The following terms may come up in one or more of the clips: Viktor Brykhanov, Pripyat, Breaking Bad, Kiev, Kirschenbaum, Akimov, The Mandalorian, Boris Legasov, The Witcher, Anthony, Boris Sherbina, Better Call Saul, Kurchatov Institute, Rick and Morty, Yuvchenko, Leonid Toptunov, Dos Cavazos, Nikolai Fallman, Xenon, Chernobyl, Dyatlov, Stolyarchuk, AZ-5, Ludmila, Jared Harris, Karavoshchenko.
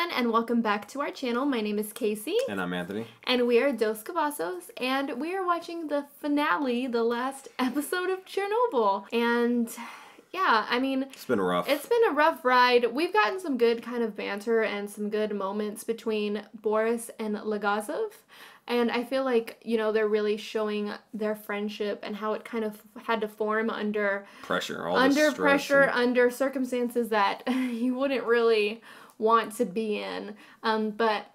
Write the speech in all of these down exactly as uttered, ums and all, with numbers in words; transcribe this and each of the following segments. everyone, and welcome back to our channel. My name is Casey. And I'm Anthony. And we are Dos Cavazos, and we are watching the finale, the last episode of Chernobyl. And yeah, I mean, it's been rough. It's been a rough ride. We've gotten some good kind of banter and some good moments between Boris and Legasov. And I feel like, you know, they're really showing their friendship and how it kind of had to form under pressure, all under pressure, and under circumstances that you wouldn't really want to be in. Um, but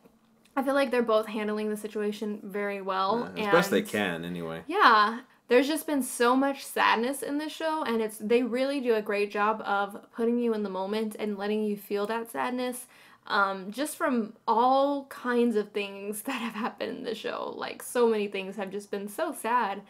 I feel like they're both handling the situation very well. Yeah, as and, best they can, anyway. Yeah. There's just been so much sadness in this show, and it's they really do a great job of putting you in the moment and letting you feel that sadness. Um, just from all kinds of things that have happened in the show. Like, so many things have just been so sad,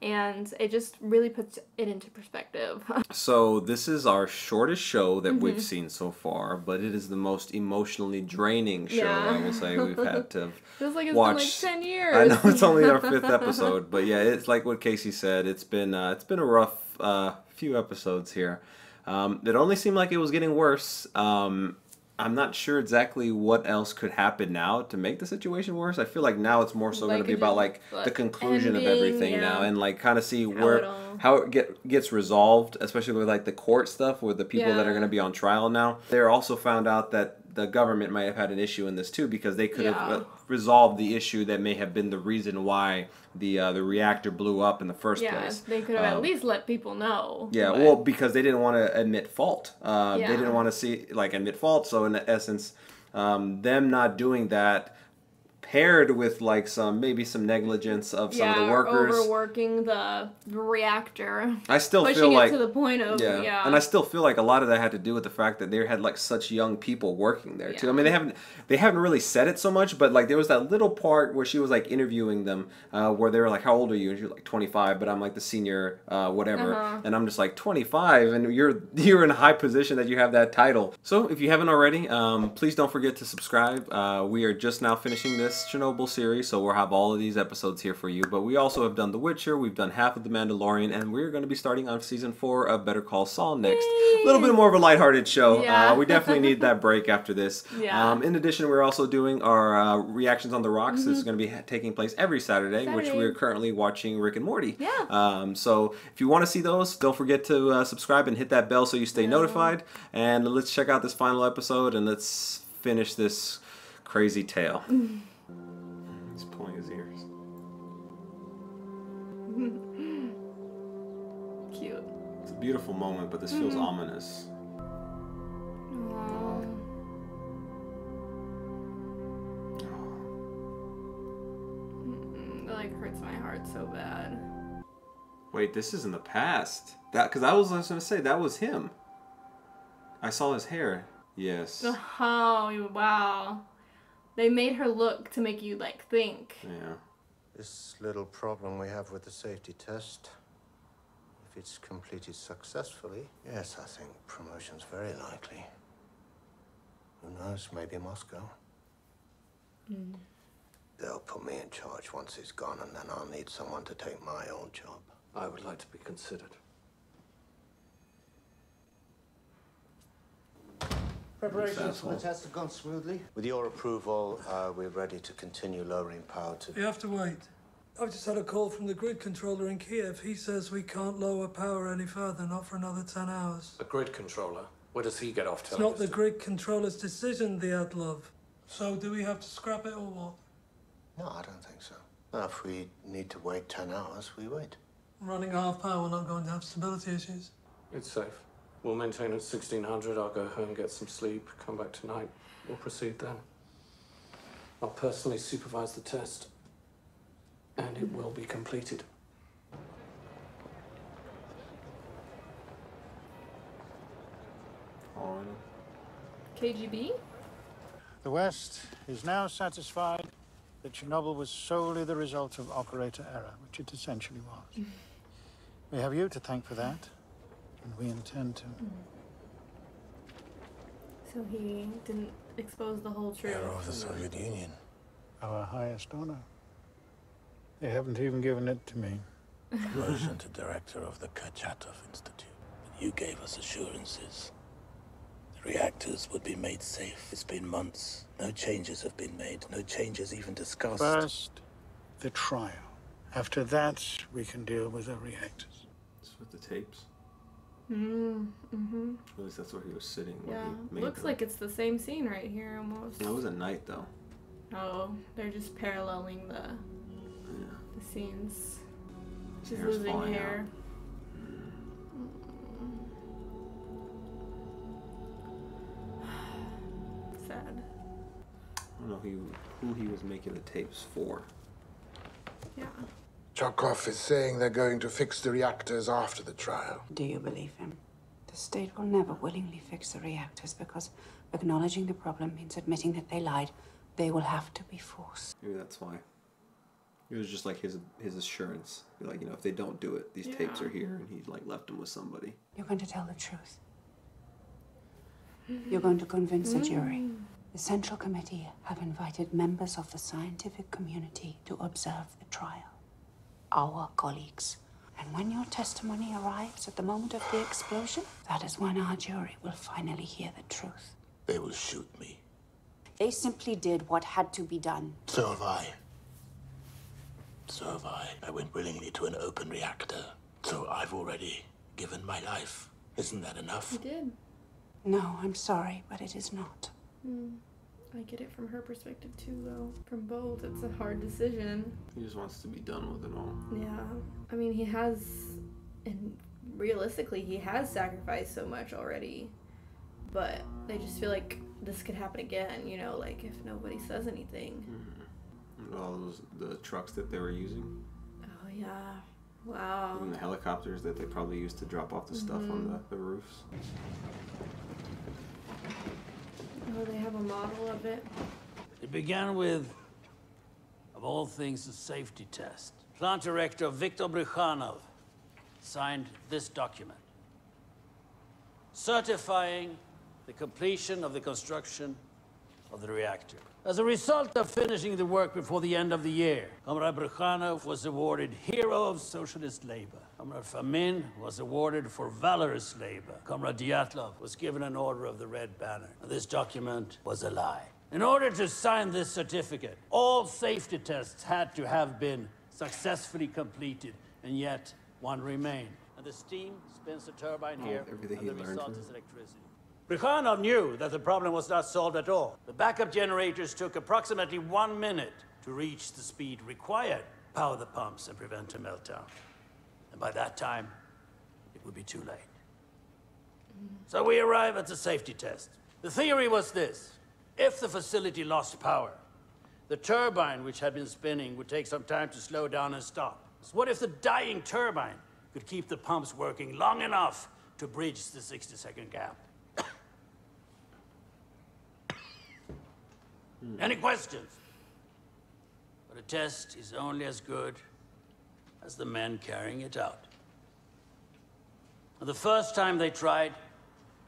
and it just really puts it into perspective. So this is our shortest show that mm-hmm. we've seen so far, but it is the most emotionally draining show, yeah. I will say, we've had to feels like it's watch. Been like ten years. I know, it's only our fifth episode, but yeah, it's like what Casey said, it's been, uh, it's been a rough uh, few episodes here. Um, it only seemed like it was getting worse. Um... I'm not sure exactly what else could happen now to make the situation worse. I feel like now it's more so like going to be about like the conclusion ending, of everything yeah. now, and like kind of see how where it all... how it get, gets resolved, especially with like the court stuff with the people yeah. that are going to be on trial now. They also found out that the government might have had an issue in this too, because they could yeah. have uh, resolved the issue that may have been the reason why the uh, the reactor blew up in the first yeah, place. Yeah, they could have um, at least let people know. Yeah, but... well, because they didn't want to admit fault. Uh, yeah. They didn't want to see like admit fault. So in essence, um, them not doing that, paired with like some maybe some negligence of yeah, some of the workers, overworking the reactor. I still feel like pushing it to the point of yeah. yeah, and I still feel like a lot of that had to do with the fact that they had like such young people working there yeah. too. I mean, they haven't they haven't really said it so much, but like there was that little part where she was like interviewing them, uh, where they were like, "How old are you?" And she was like, "twenty-five," but I'm like the senior uh, whatever, uh-huh. and I'm just like twenty-five, and you're you're in a high position that you have that title. So if you haven't already, um, please don't forget to subscribe. Uh, we are just now finishing this Chernobyl series, so we'll have all of these episodes here for you, but we also have done The Witcher, we've done half of The Mandalorian, and we're going to be starting on season four of Better Call Saul next. A little bit more of a lighthearted show. Yeah. Uh, we definitely need that break after this. Yeah. Um, in addition, we're also doing our uh, reactions on The Rocks. Mm-hmm. This is going to be taking place every Saturday, Saturday, which we're currently watching Rick and Morty. Yeah. Um, so if you want to see those, don't forget to uh, subscribe and hit that bell so you stay yeah. notified, and let's check out this final episode, and let's finish this crazy tale. He's pulling his ears. Cute. It's a beautiful moment, but this mm-hmm. feels ominous. Wow. It like hurts my heart so bad. Wait, this is in the past. That because I was, I was gonna say that was him. I saw his hair. Yes. Oh wow. They made her look to make you, like, think. Yeah. This little problem we have with the safety test, if it's completed successfully, yes, I think promotion's very likely. Who knows, maybe Moscow. Mm. They'll put me in charge once it's gone, and then I'll need someone to take my old job. I would like to be considered. Preparations for the test have gone smoothly. With your approval, uh, we're ready to continue lowering power to... You have to wait. I've just had a call from the grid controller in Kiev. He says we can't lower power any further, not for another ten hours. The grid controller? Where does he get off television? It's not the grid controller's decision, Dyatlov. So do we have to scrap it or what? No, I don't think so. Now, if we need to wait ten hours, we wait. Running half power, we're not going to have stability issues. It's safe. We'll maintain at sixteen hundred, I'll go home, get some sleep, come back tonight. We'll proceed then. I'll personally supervise the test, and it will be completed. On. K G B? The West is now satisfied that Chernobyl was solely the result of operator error, which it essentially was. We have you to thank for that. And we intend to. So he didn't expose the whole truth. They're of the Soviet Union. Our highest honor. They haven't even given it to me. Promotion to director of the Kurchatov Institute. You gave us assurances. reactors would be made safe. It's been months. No changes have been made. No changes even discussed. First, the trial. After that, we can deal with the reactors. It's with the tapes. Mm, mm-hmm. At least that's where he was sitting. Yeah, he looks them. Like it's the same scene right here almost. It was at night though. Oh, they're just paralleling the, yeah. the scenes. She's Hair's losing hair. Out. I don't know who, who he was making the tapes for. Yeah. Chakov is saying they're going to fix the reactors after the trial. Do you believe him? The state will never willingly fix the reactors because acknowledging the problem means admitting that they lied. They will have to be forced. Maybe that's why. It was just like his his assurance. Like, you know, if they don't do it, these yeah. tapes are here, and he like left them with somebody. You're going to tell the truth. You're going to convince mm. a jury. The Central Committee have invited members of the scientific community to observe the trial. Our colleagues. And when your testimony arrives at the moment of the explosion, that is when our jury will finally hear the truth. They will shoot me. They simply did what had to be done. So have I. So have I. I went willingly to an open reactor. So I've already given my life. Isn't that enough? You did. No, I'm sorry, but it is not. Mm. I get it from her perspective too, though. From both, it's a hard decision. He just wants to be done with it all. Yeah. I mean, he has... And realistically, he has sacrificed so much already. But I just feel like this could happen again, you know? Like, if nobody says anything. Mm-hmm. All those... The trucks that they were using. Oh, yeah. Wow. And the helicopters that they probably used to drop off the mm-hmm. stuff on the, the roofs. Oh, they have a model of it. It began with, of all things, a safety test. Plant director Viktor Brykhanov signed this document, certifying the completion of the construction of the reactor. As a result of finishing the work before the end of the year, Comrade Brykhanov was awarded Hero of Socialist Labor. Comrade Famin was awarded for valorous labor. Comrade Dyatlov was given an Order of the Red Banner. This document was a lie. In order to sign this certificate, all safety tests had to have been successfully completed, and yet one remained. And the steam spins the turbine oh, here, and the result is electricity. Brykhanov knew that the problem was not solved at all. The backup generators took approximately one minute to reach the speed required to power the pumps and prevent a meltdown. And by that time, it would be too late. So we arrive at the safety test. The theory was this. If the facility lost power, the turbine which had been spinning would take some time to slow down and stop. So what if the dying turbine could keep the pumps working long enough to bridge the sixty second gap? Any questions? But a test is only as good as the men carrying it out. And the first time they tried,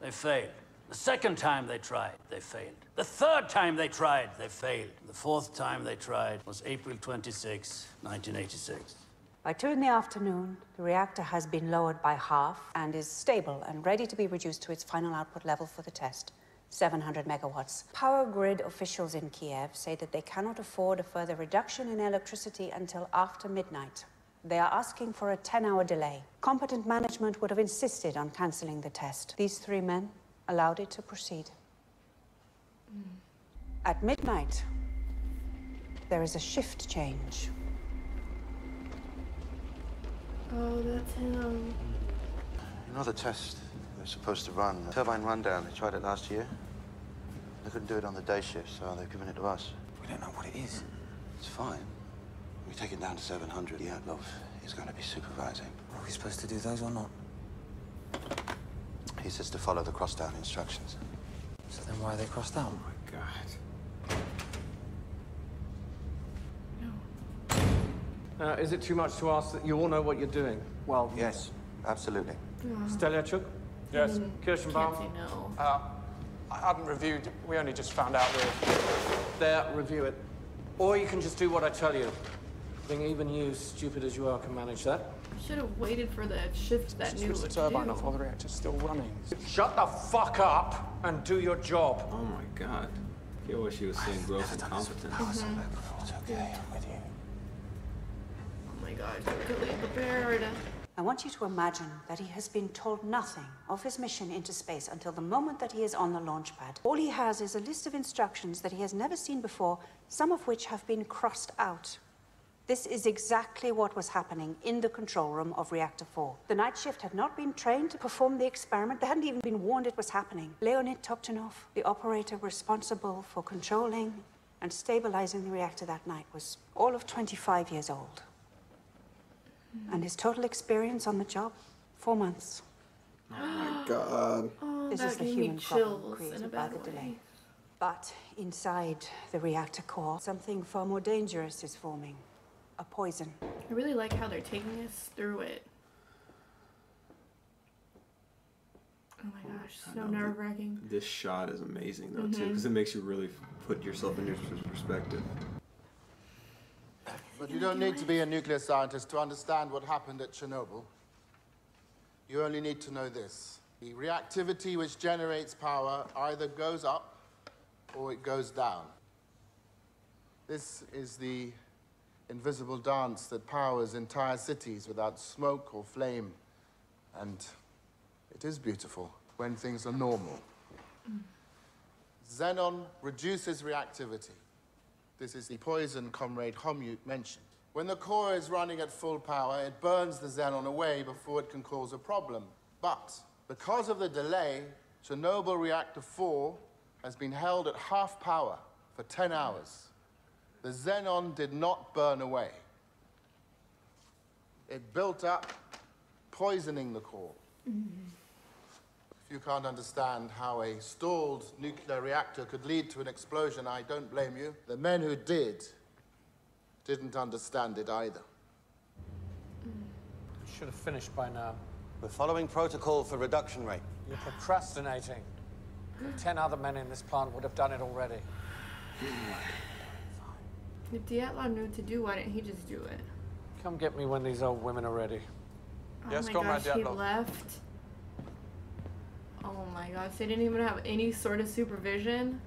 they failed. The second time they tried, they failed. The third time they tried, they failed. The fourth time they tried was April twenty-sixth, nineteen eighty-six. By two in the afternoon, the reactor has been lowered by half and is stable and ready to be reduced to its final output level for the test. seven hundred megawatts. Power grid officials in Kiev say that they cannot afford a further reduction in electricity until after midnight. They are asking for a ten hour delay. Competent management would have insisted on cancelling the test. These three men allowed it to proceed. Mm. At midnight, there is a shift change. Oh, that's him. You know the test supposed to run. The turbine rundown, they tried it last year. They couldn't do it on the day shift, so they've given it to us. We don't know what it is. It's fine. We take it down to seven hundred. Dyatlov is going to be supervising. Are we supposed to do those or not? He says to follow the cross-down instructions. So then why are they crossed down? Oh my God. No. Uh, is it too much to ask that you all know what you're doing? Well, yes, absolutely. Yeah. Stolyarchuk? Yes, mm, Kirschenbaum. No. Uh, I haven't reviewed. We only just found out we're there. Review it, or you can just do what I tell you. I think even you, stupid as you are, can manage that. I should have waited for the shift that just knew. Switch the turbine off while the reactor's still running. Shut the fuck up and do your job. Oh my God. I hear what she was saying, gross incompetence. Mm-hmm. It's okay, I'm with you. Oh my God, you're really prepared. I want you to imagine that he has been told nothing of his mission into space until the moment that he is on the launch pad. All he has is a list of instructions that he has never seen before, some of which have been crossed out. This is exactly what was happening in the control room of Reactor four. The night shift had not been trained to perform the experiment. They hadn't even been warned it was happening. Leonid Toptunov, the operator responsible for controlling and stabilizing the reactor that night, was all of twenty-five years old. And his total experience on the job, four months. Oh my God. Oh, this is the human problem created by the delay. But inside the reactor core, something far more dangerous is forming. A poison. I really like how they're taking us through it. Oh my gosh, so nerve-wracking. This shot is amazing though, mm-hmm. too, because it makes you really put yourself in your perspective. But you don't need to be a nuclear scientist to understand what happened at Chernobyl. You only need to know this. The reactivity which generates power either goes up or it goes down. This is the invisible dance that powers entire cities without smoke or flame. And it is beautiful when things are normal. Xenon reduces reactivity. This is the poison Comrade Homyut mentioned. When the core is running at full power, it burns the xenon away before it can cause a problem. But because of the delay, Chernobyl Reactor four has been held at half power for ten hours. The xenon did not burn away. It built up, poisoning the core. Mm-hmm. If you can't understand how a stalled nuclear reactor could lead to an explosion, I don't blame you. The men who did didn't understand it either. You should have finished by now. We're following protocol for reduction rate. You're procrastinating. Ten other men in this plant would have done it already. If Dyatlov knew what to do, why didn't he just do it? Come get me when these old women are ready. Oh yes, my Comrade gosh, Dyatlov. He left. Oh my gosh, they didn't even have any sort of supervision.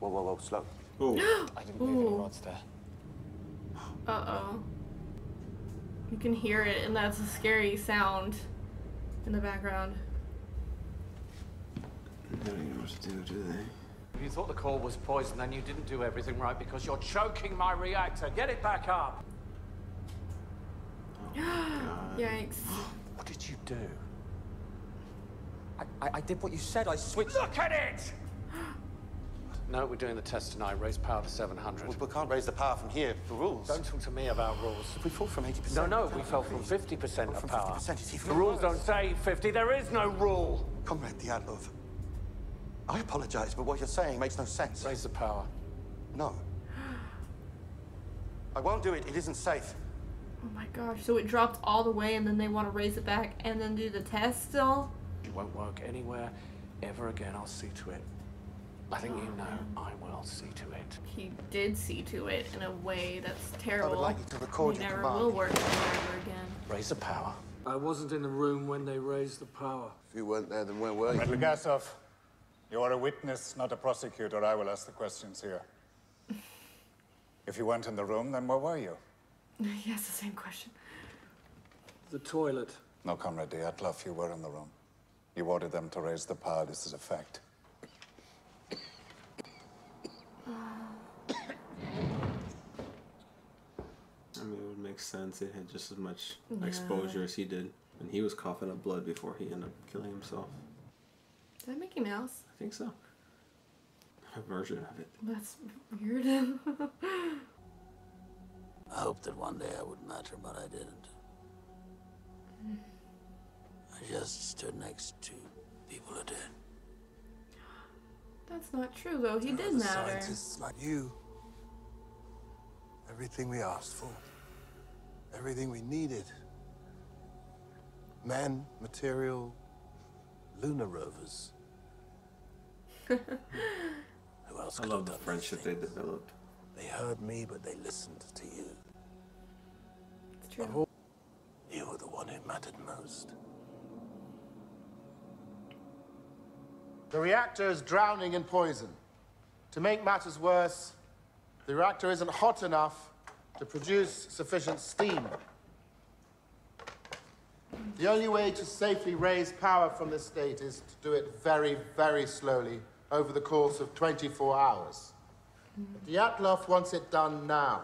Whoa, whoa, whoa, slow. Ooh. I didn't leave any rods there. Uh-oh. You can hear it, and that's a scary sound in the background. They don't even know what to do, do they? If you thought the core was poisoned, then you didn't do everything right because you're choking my reactor. Get it back up! Oh, God. Yikes. What did you do? I, I did what you said, I switched... Look at it! No, we're doing the test tonight. Raise power to seven hundred. Well, we can't raise the power from here, the rules. Don't talk to me about rules. If we fall from eighty percent... No, no, we fell from fifty percent of power. The rules don't say fifty. There is no rule! Comrade Dyatlov, I apologize, but what you're saying makes no sense. Raise the power. No. I won't do it. It isn't safe. Oh, my gosh. So it dropped all the way, and then they want to raise it back and then do the test still? It won't work anywhere ever again. I'll see to it. I think oh, you know man. I will see to it. He did see to it in a way that's terrible. I would like you to record your command. Never will work ever again. Raise the power. I wasn't in the room when they raised the power. If you weren't there, then where were you? Mister Legasov, you are a witness, not a prosecutor. I will ask the questions here. If you weren't in the room, then where were you? He has the same question. The toilet. No, Comrade Dyatlov, you were in the room. You ordered them to raise the power. This is a fact. I mean, it would make sense. It had just as much yeah. exposure as he did. And he was coughing up blood before he ended up killing himself. Is that Mickey Mouse? I think so. A version of it. That's weird. I hoped that one day I would matter, but I didn't. Mm. I just stood next to people who did. That's not true, though. He did matter. Scientists like you. Everything we asked for. Everything we needed. Man, material, lunar rovers. Who else could have done the friendship they developed. They heard me, but they listened to you. It's true. You were the one who mattered most. The reactor is drowning in poison. To make matters worse, the reactor isn't hot enough to produce sufficient steam. The only way to safely raise power from this state is to do it very, very slowly over the course of twenty-four hours. But Dyatlov wants it done now.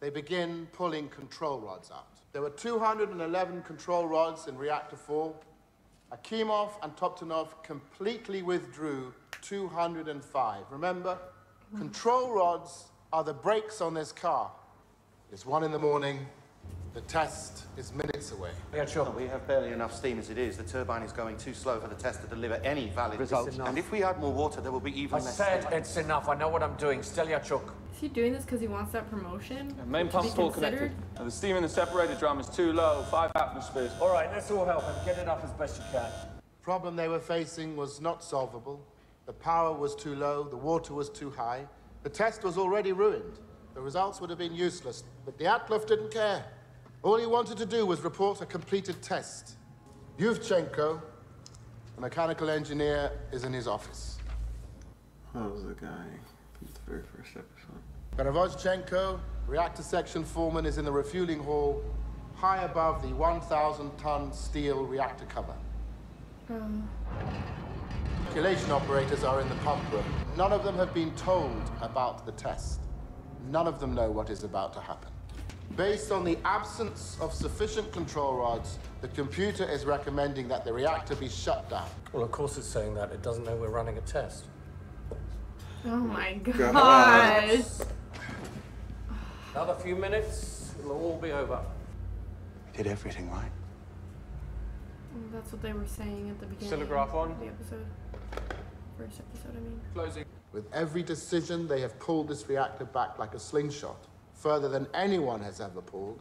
They begin pulling control rods out. There were two hundred eleven control rods in reactor four. Akimov and Toptunov completely withdrew two hundred five. Remember, control rods are the brakes on this car. It's one in the morning. The test is minutes away. Yeah, sure. We have barely enough steam as it is. The turbine is going too slow for the test to deliver any valid results. And if we add more water, there will be even I less. I said steam. It's enough. I know what I'm doing. Stolyarchuk. Is he doing this because he wants that promotion? Yeah, main pump's all connected. Now, the steam in the separator drum is too low, five atmospheres. All right, let's all help and get it up as best you can. The problem they were facing was not solvable. The power was too low. The water was too high. The test was already ruined. The results would have been useless. But Dyatlov didn't care. All he wanted to do was report a completed test. Yuvchenko, the mechanical engineer, is in his office. That was the guy from the very first episode. Karavoshchenko, reactor section foreman, is in the refueling hall, high above the one thousand ton steel reactor cover. Um. Calculation operators are in the pump room. None of them have been told about the test. None of them know what is about to happen. Based on the absence of sufficient control rods, the computer is recommending that the reactor be shut down. Well, of course it's saying that. It doesn't know we're running a test. Oh my gosh. Another few minutes, it'll all be over. We did everything right. That's what they were saying at the beginning. Telegraph on. The episode. First episode, I mean. Closing. With every decision, they have pulled this reactor back like a slingshot, further than anyone has ever pulled.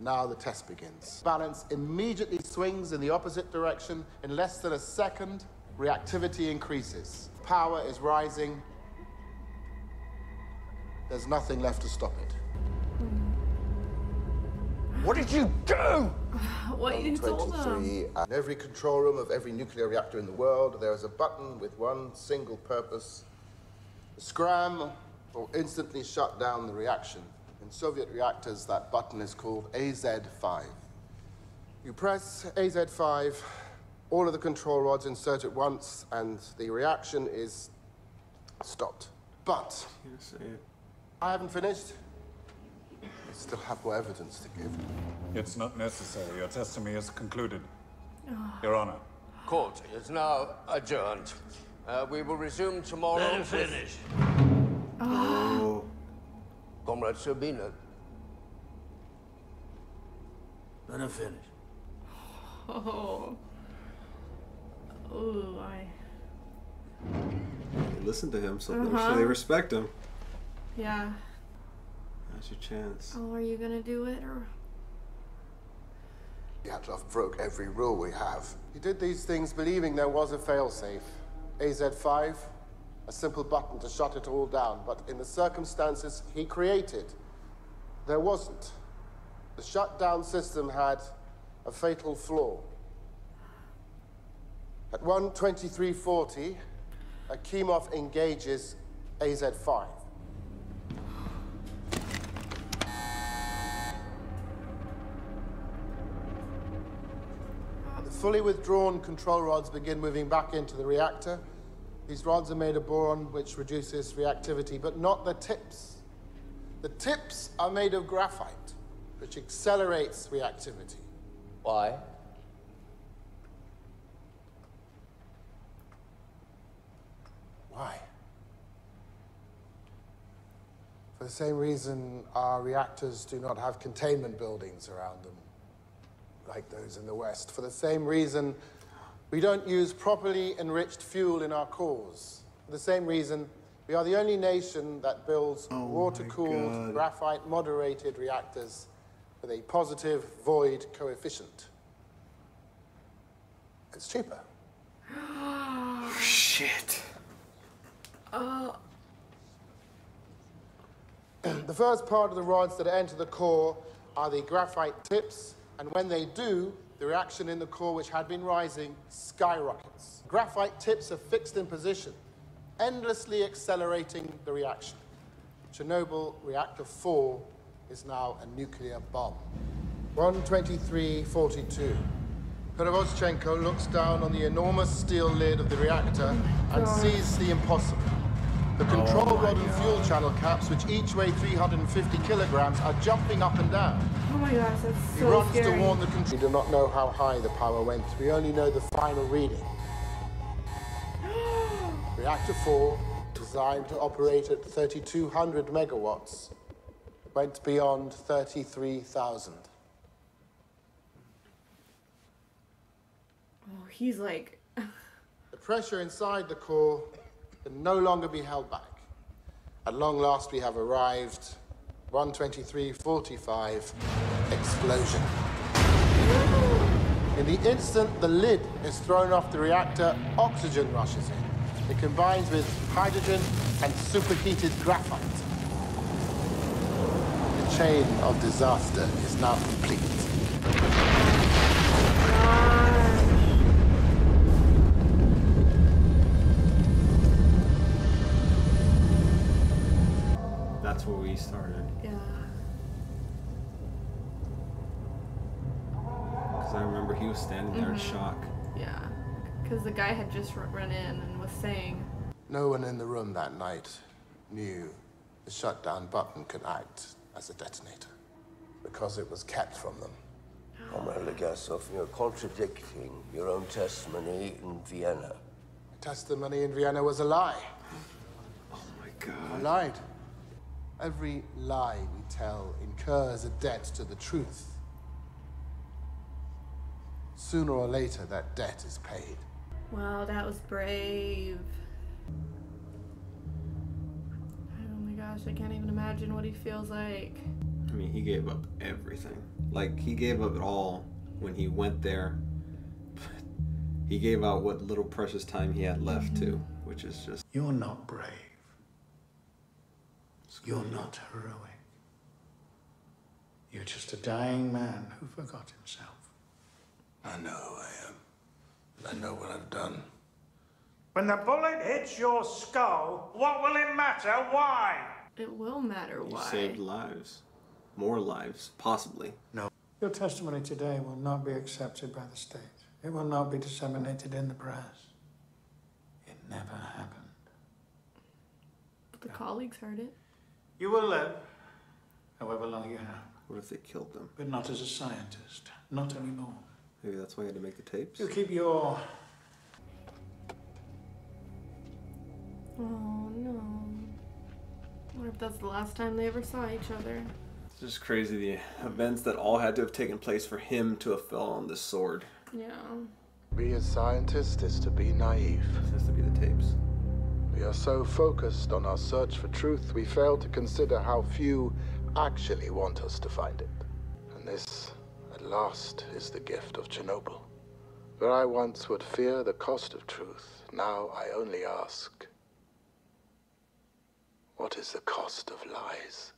Now the test begins. Balance immediately swings in the opposite direction. In less than a second, reactivity increases. Power is rising. There's nothing left to stop it. Mm. What did you do? What you told them? In every control room of every nuclear reactor in the world, there is a button with one single purpose. Scram. Or instantly shut down the reaction. In Soviet reactors, that button is called A Z five. You press A Z five, all of the control rods insert at once, and the reaction is stopped. But I haven't finished. I still have more evidence to give. It's not necessary. Your testimony is concluded. Your Honor. Court is now adjourned. Uh, we will resume tomorrow. Then finish. Oh. Comrade Sherbina. Let her finish. Oh. Oh, I. They listen to him, so uh-huh. they respect him. Yeah. That's your chance. Oh, are you gonna do it or? Dyatlov broke every rule we have. He did these things believing there was a failsafe. A Z five. A simple button to shut it all down, but in the circumstances he created, there wasn't. The shutdown system had a fatal flaw. At one twenty-three forty, Akimov engages A Z five. The fully withdrawn control rods begin moving back into the reactor. These rods are made of boron, which reduces reactivity, but not the tips. The tips are made of graphite, which accelerates reactivity. Why? Why? For the same reason our reactors do not have containment buildings around them, like those in the West. For the same reason we don't use properly enriched fuel in our cores. For the same reason, we are the only nation that builds oh water-cooled, graphite-moderated reactors with a positive void coefficient. It's cheaper. Oh, shit. Oh. The first part of the rods that enter the core are the graphite tips, and when they do, the reaction in the core, which had been rising, skyrockets. Graphite tips are fixed in position, endlessly accelerating the reaction. Chernobyl reactor four is now a nuclear bomb. one twenty-three forty-two. Karavoshchenko looks down on the enormous steel lid of the reactor and sees the impossible. The control rod and fuel channel caps, which each weigh three hundred fifty kilograms, are jumping up and down. Oh my gosh, that's so runs scary. To warn the control. We do not know how high the power went. We only know the final reading. Reactor four, designed to operate at thirty-two hundred megawatts, went beyond thirty-three thousand. Oh, he's like... The pressure inside the core can no longer be held back. At long last, we have arrived. one twenty-three forty-five, explosion. In the instant the lid is thrown off the reactor, oxygen rushes in. It combines with hydrogen and superheated graphite. The chain of disaster is now complete. Ah. That's where we started. Yeah. Because I remember he was standing there mm-hmm. in shock. Yeah. Because the guy had just run in and was saying... No one in the room that night knew the shutdown button could act as a detonator. Because it was kept from them. Comrade Legasov, you're contradicting your own testimony in Vienna. My testimony in Vienna was a lie. Oh my God. I lied. Every lie we tell incurs a debt to the truth. Sooner or later, that debt is paid. Wow, that was brave. Oh my gosh, I can't even imagine what he feels like. I mean, he gave up everything. Like, he gave up it all when he went there. But he gave out what little precious time he had left, mm-hmm. too, which is just... You're not brave. You're not heroic. You're just a dying man who forgot himself. I know who I am. I know what I've done. When the bullet hits your skull, what will it matter? Why? It will matter why. You saved lives. More lives, possibly. No. Your testimony today will not be accepted by the state. It will not be disseminated in the press. It never happened. But the no. colleagues heard it. You will live, however long you have. What if they killed them? But not as a scientist. Not anymore. Maybe that's why you had to make the tapes? You keep your... Oh, no. I wonder if that's the last time they ever saw each other. It's just crazy, the events that all had to have taken place for him to have fell on this sword. Yeah. Be a scientist is to be naive. This has to be the tapes. We are so focused on our search for truth, we fail to consider how few actually want us to find it. And this, at last, is the gift of Chernobyl. Where I once would fear the cost of truth, now I only ask, what is the cost of lies?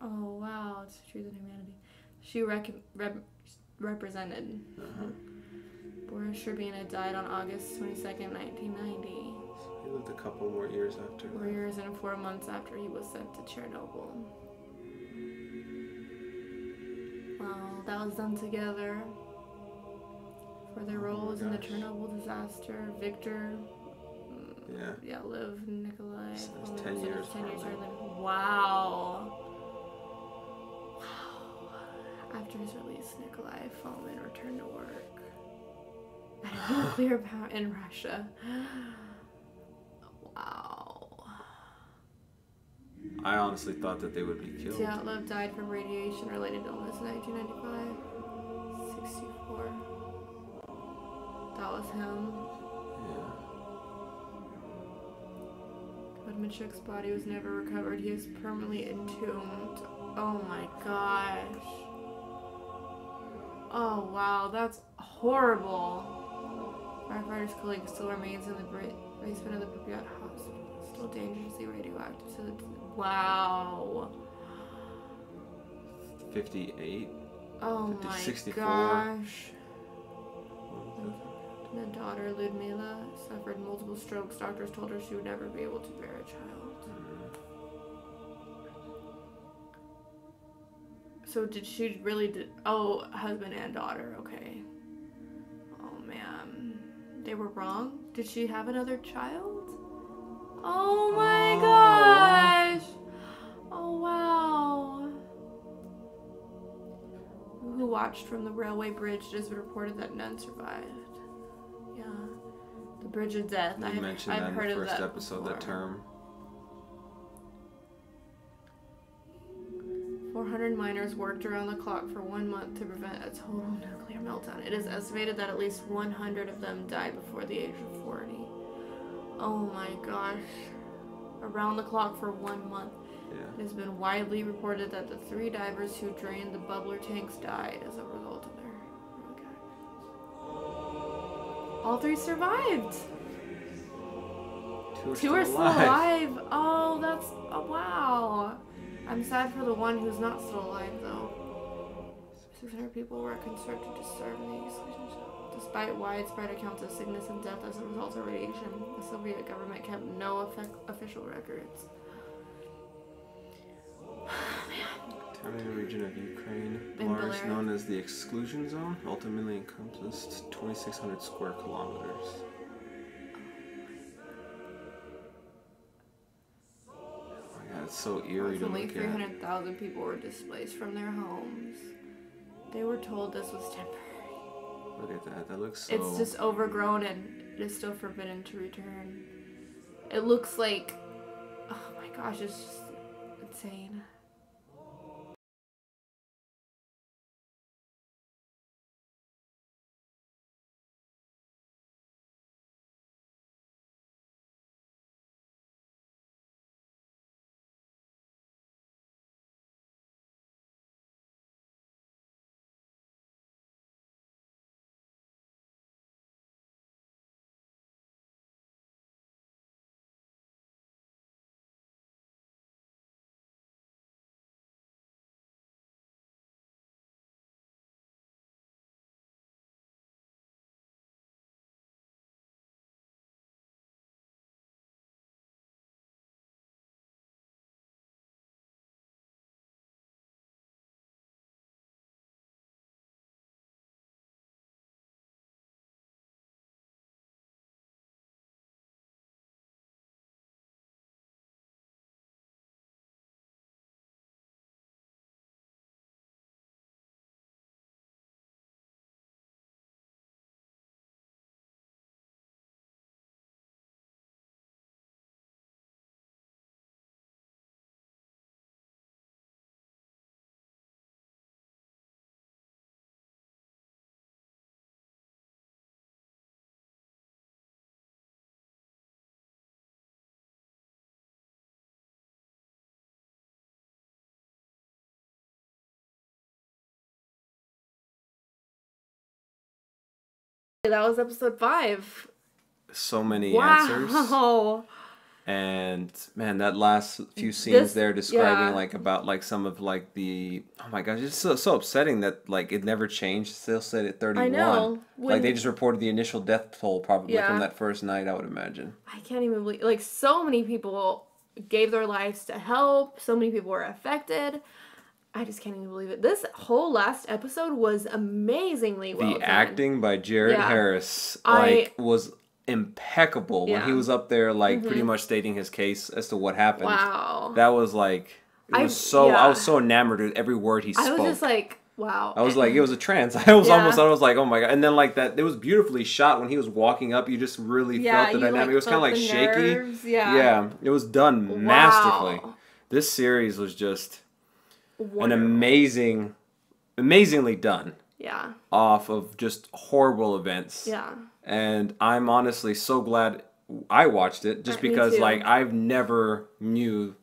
Oh wow, it's the truth of humanity. She rec rep represented. Uh-huh. Boris Sherbina died on August twenty-second, nineteen ninety. He lived a couple more years after. Four years and four months after he was sent to Chernobyl. Wow, that was done together for their roles oh in the Chernobyl disaster. Viktor, yeah, yeah, Liv, Nikolai. So it was ten so years. Ten years wow. Wow. After his release, Nikolai Fallman returned to work at a nuclear power in Russia. Wow. I honestly thought that they would be killed. Dyatlov died from radiation-related illness in nineteen ninety-five. sixty-four. That was him. Yeah. Kudmachuk's body was never recovered. He was permanently entombed. Oh my gosh. Oh wow, that's horrible. Firefighter's colleague still remains in the Brit. Basement of the Pripyat hospital, still dangerously radioactive. So it's, wow. fifty-eight. Oh fifty, my sixty-four. Gosh. The daughter Ludmila suffered multiple strokes. Doctors told her she would never be able to bear a child. Mm-hmm. So did she really? Did, oh, husband and daughter. Okay. Oh man, they were wrong. Did she have another child? Oh my oh. gosh! Oh wow! Who watched from the railway bridge? It has been reported that none survived. Yeah, the bridge of death. You I mentioned I've that heard in the first that episode. That term. four hundred miners worked around the clock for one month to prevent a total nuclear meltdown. It is estimated that at least one hundred of them died before the age of forty. Oh my gosh. Around the clock for one month. Yeah. It has been widely reported that the three divers who drained the bubbler tanks died as a result of their work actions. All three survived. Two are, Two still, are still alive. alive. Oh, that's... Oh, wow. I'm sad for the one who's not still alive, though. six hundred people were conscripted to serve in the exclusion camp. Despite widespread accounts of sickness and death as a result of radiation, the Soviet government kept no official records. Town in the region of Ukraine, Belarus, known as the exclusion zone, ultimately encompassed twenty-six hundred square kilometers. It's so eerie to look at. Approximately three hundred thousand people were displaced from their homes. They were told this was temporary. Look at that. That looks so... It's just overgrown and it is still forbidden to return. It looks like... Oh my gosh, it's just insane. That was episode five. So many wow. answers. And man, that last few scenes this, there describing yeah. like about like some of like the oh my gosh, it's so, so upsetting that like it never changed. Still said at thirty-one. I know. When, like they just reported the initial death toll probably yeah. from that first night. I would imagine. I can't even believe like so many people gave their lives to help. So many people were affected. I just can't even believe it. This whole last episode was amazingly well done. The acting by Jared yeah. Harris like I, was. impeccable yeah. when he was up there like mm-hmm. pretty much stating his case as to what happened. Wow. That was like it was I, so yeah. I was so enamored with every word he spoke. I was just like wow. I was like it was a trance. I was yeah. almost I was like oh my god. And then like that it was beautifully shot when he was walking up. You just really yeah, felt the dynamic. Like, it was kind of like shaky. Nerves. Yeah. Yeah. It was done wow. masterfully. This series was just wonderful. An amazing amazingly done. Yeah. Off of just horrible events. Yeah. And I'm honestly so glad I watched it just because like I've never knew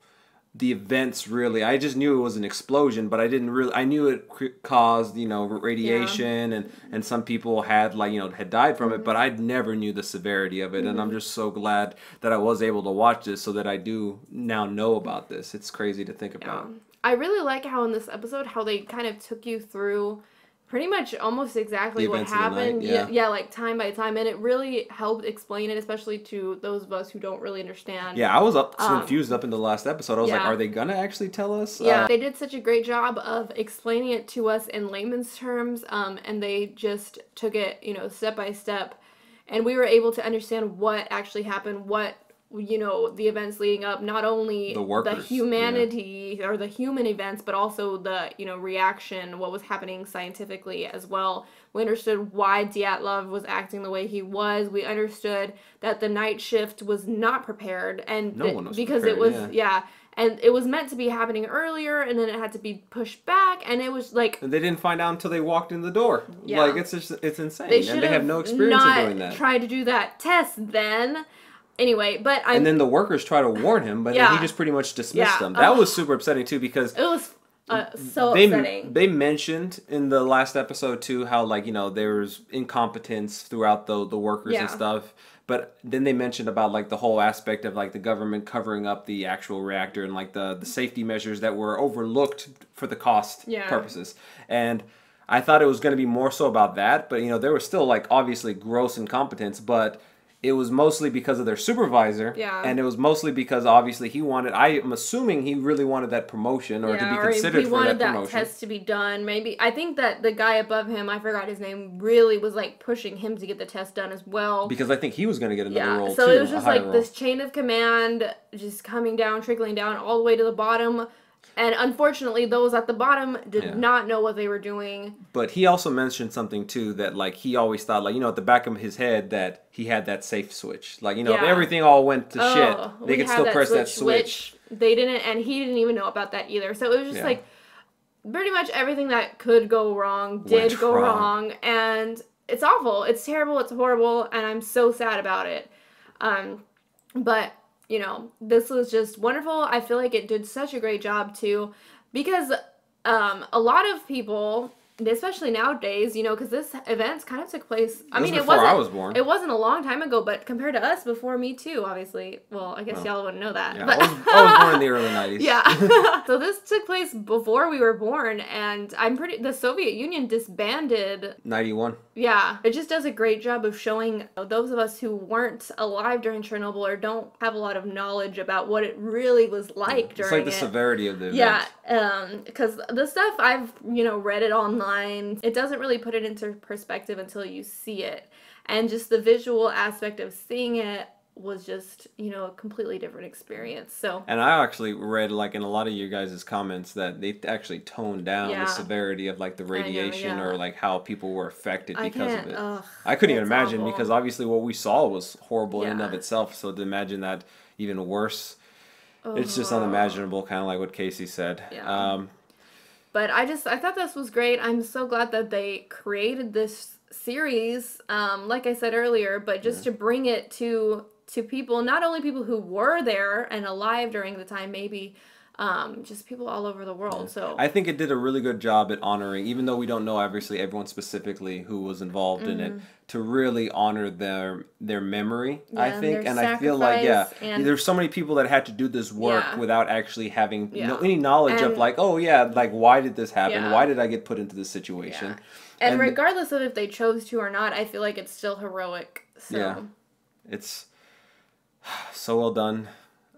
the events really. I just knew it was an explosion, but I didn't really, I knew it caused, you know, radiation yeah. and, and some people had like, you know, had died from mm-hmm. it, but I never knew the severity of it. Mm-hmm. And I'm just so glad that I was able to watch this so that I do now know about this. It's crazy to think about. Yeah. I really like how in this episode, how they kind of took you through pretty much almost exactly what happened. Night, yeah. yeah, yeah, like time by time. And it really helped explain it, especially to those of us who don't really understand. Yeah, I was up um, confused up in the last episode. I was yeah. like, are they gonna actually tell us? Yeah, uh, they did such a great job of explaining it to us in layman's terms. Um, and they just took it, you know, step by step. And we were able to understand what actually happened, what, you know, the events leading up, not only the, workers, the humanity yeah. or the human events, but also the, you know, reaction, what was happening scientifically as well. We understood why Dyatlov was acting the way he was. We understood that the night shift was not prepared and no one was because prepared, it was, yeah. yeah. And it was meant to be happening earlier, and then it had to be pushed back, and it was like... And they didn't find out until they walked in the door. Yeah. Like, it's just, it's insane. They and they have no experience in doing that. Tried to do that test then. Anyway, but I... And then the workers try to warn him, but yeah. he just pretty much dismissed yeah. them. That oh. was super upsetting, too, because... It was uh, so they, upsetting. They mentioned in the last episode, too, how, like, you know, there was incompetence throughout the, the workers yeah. and stuff. But then they mentioned about, like, the whole aspect of, like, the government covering up the actual reactor and, like, the, the safety measures that were overlooked for the cost yeah. purposes. And... I thought it was going to be more so about that, but, you know, there was still, like, obviously gross incompetence, but... It was mostly because of their supervisor, yeah. and it was mostly because obviously he wanted. I am assuming he really wanted that promotion, or yeah, to be considered for that promotion. He wanted that test to be done. Maybe I think that the guy above him, I forgot his name, really was like pushing him to get the test done as well. Because I think he was going to get another yeah. role. So too, it was just like role. This chain of command, just coming down, trickling down all the way to the bottom. And unfortunately, those at the bottom did yeah. not know what they were doing. But he also mentioned something, too, that, like, he always thought, like, you know, at the back of his head that he had that safe switch. Like, you know, yeah. if everything all went to oh, shit, they could still that press switch, that switch. Which they didn't, and he didn't even know about that either. So it was just, yeah. like, pretty much everything that could go wrong did went go wrong. wrong. And it's awful. It's terrible. It's horrible. And I'm so sad about it. Um, but... You know, this was just wonderful. I feel like it did such a great job, too, because um, a lot of people, especially nowadays, you know, because this event kind of took place. I mean, it wasn't, I was born. It wasn't a long time ago, but compared to us, before Me Too, obviously. Well, I guess well, y'all wouldn't know that. Yeah, but I, was, I was born in the early nineties. Yeah. So this took place before we were born, and I'm pretty, the Soviet Union disbanded. ninety-one. Yeah, it just does a great job of showing those of us who weren't alive during Chernobyl or don't have a lot of knowledge about what it really was like during it. It's like the it. severity of the event. Yeah, because um, the stuff I've, you know, read it online, it doesn't really put it into perspective until you see it. And just the visual aspect of seeing it was just, you know, a completely different experience. So, and I actually read, like, in a lot of you guys' comments that they actually toned down yeah. the severity of, like, the radiation know, yeah. or, like, how people were affected I because of it. Ugh, I couldn't even imagine awful. Because obviously what we saw was horrible yeah. in and of itself. So to imagine that even worse, oh. it's just unimaginable, kind of like what Casey said. Yeah. Um, but I just, I thought this was great. I'm so glad that they created this series, um, like I said earlier, but just yeah. to bring it to... to people, not only people who were there and alive during the time, maybe, um, just people all over the world. Yeah. So I think it did a really good job at honoring, even though we don't know obviously everyone specifically who was involved mm-hmm. in it, to really honor their their memory. Yeah, I think, and I feel like yeah, and there's so many people that had to do this work yeah. without actually having yeah. no, any knowledge and, of like, oh yeah, like why did this happen? Yeah. Why did I get put into this situation? Yeah. And, and regardless of if they chose to or not, I feel like it's still heroic. So. Yeah, it's so well done.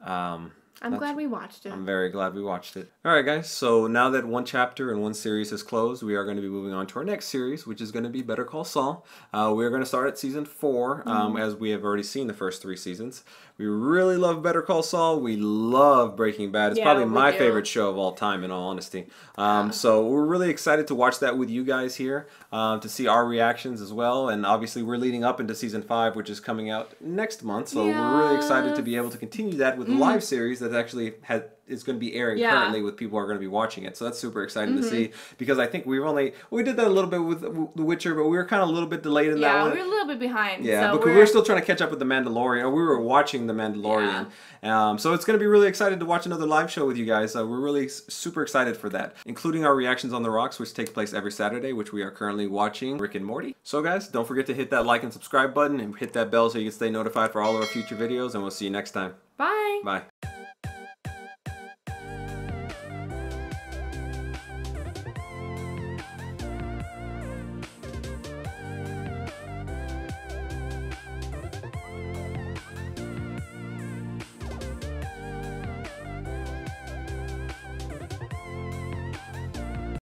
Um, I'm glad we watched it. I'm very glad we watched it. All right, guys. So now that one chapter and one series is closed, we are going to be moving on to our next series, which is going to be Better Call Saul. Uh, we are going to start at season four, um, mm-hmm. as we have already seen the first three seasons. We really love Better Call Saul. We love Breaking Bad. It's yeah, probably my do. favorite show of all time, in all honesty. Um, yeah. So we're really excited to watch that with you guys here, uh, to see our reactions as well. And obviously, we're leading up into season five, which is coming out next month. So yes. we're really excited to be able to continue that with mm-hmm. live series that actually has, is going to be airing yeah. currently with people who are going to be watching it. So that's super exciting mm-hmm. to see, because I think we've only, well, we did that a little bit with The Witcher, but we were kind of a little bit delayed in yeah, that one. Yeah, we were a little bit behind. Yeah, so because we're... we were still trying to catch up with The Mandalorian, or we were watching The Mandalorian. Yeah. Um, so it's going to be really exciting to watch another live show with you guys. Uh, we're really super excited for that, including our reactions on The Rocks, which take place every Saturday, which we are currently watching Rick and Morty. So guys, don't forget to hit that like and subscribe button and hit that bell so you can stay notified for all of our future videos, and we'll see you next time. Bye. Bye.